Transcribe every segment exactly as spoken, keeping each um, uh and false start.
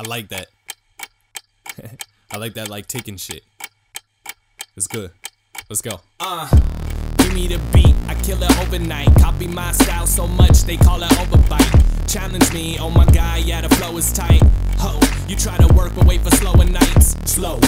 I like that. I like that, like taking shit. It's good. Let's go. Uh, give me the beat. I kill it overnight. Copy my style so much they call it overbite. Challenge me. Oh my god, yeah, the flow is tight. Ho, you try to work but wait for slower nights. Slow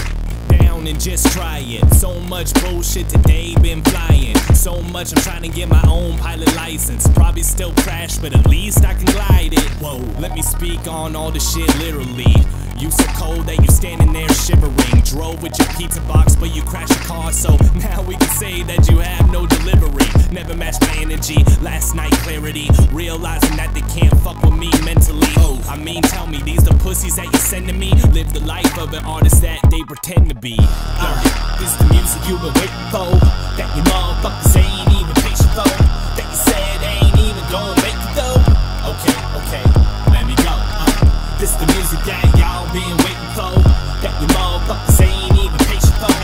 down and just try it. So much bullshit today been flying. So much I'm trying to get my own pilot license. Probably still crash, but at least I can glide it. Whoa, let me speak on all the shit literally. You so cold that you standing there shivering. Drove with your pizza box, but you crashed your car. So now we can say that you have no delivery. Never matched my energy, last night clarity. Realizing that they can't fuck with me mentally. Oh, I mean tell me, these the pussies that you sending me? Live the life of an artist that they pretend to be. uh, This is the music you've been waiting for. That you motherfuckers ain't even patient for. That you said ain't even gonna make it though. Okay, okay, let me go. uh, This the music that y'all been waiting for. That you motherfuckers ain't even patient for.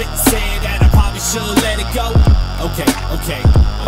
That you said that I probably should let it go. Okay, okay,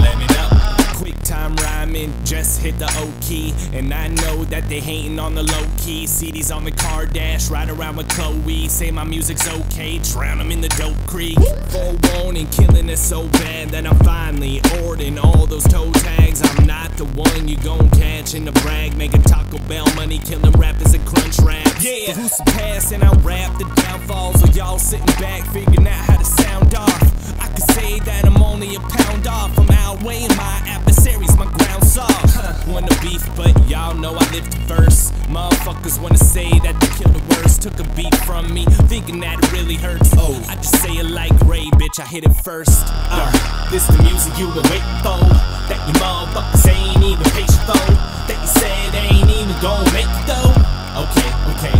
let me know. Quick time rhyming, just hit the O key. And I know that they hating on the low key. C Ds on the car dash, ride around with Chloe. Say my music's okay, drown them in the dope creek. Forewarning, killing it so bad that I'm finally ordering all those toe tags. I'm not the one you gon' catch in the brag. Making Taco Bell money, killing rappers and crunch raps. Yeah, who's passing? I rap the downfalls. Or y'all sitting back, figuring out how to sound off. I could say that I'm only a pound off. I'm outweighing my adversaries, my ground soft. Huh. Wanna beef, but y'all know I live to verse. Motherfuckers wanna say that they killed the worst. Took a beat from me, thinking that it really hurts. Oh, I just say it like Ray, bitch, I hit it first. Uh, this the music you been waiting for. That you motherfuckers ain't even patient for. That you said ain't even gon' make it though. Okay, okay,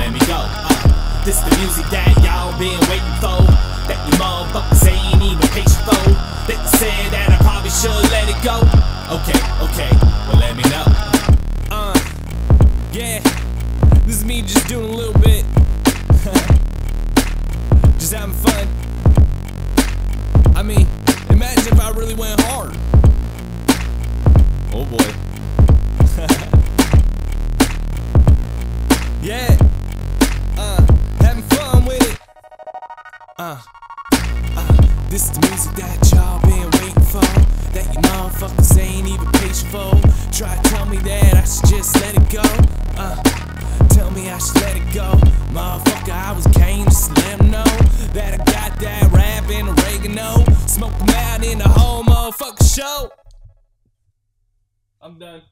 let me go. Uh, this the music that y'all been waiting for. That you motherfuckers ain't even patient for. That you said that I probably should let it go. Okay, okay, well let me know. Uh, yeah, this is me just doing a little bit. Just having fun. I mean, imagine if I really went hard. Oh boy. Yeah, uh, having fun with it. Uh, uh, this is the music that y'all been waiting for. That you motherfuckers ain't even patient for. Try to tell me that I should just let it go. Uh, tell me I should let it go. Motherfucker, I was game, just let 'em know that I got that rap and oregano. Smoke 'em out in the whole motherfucking show. I'm done.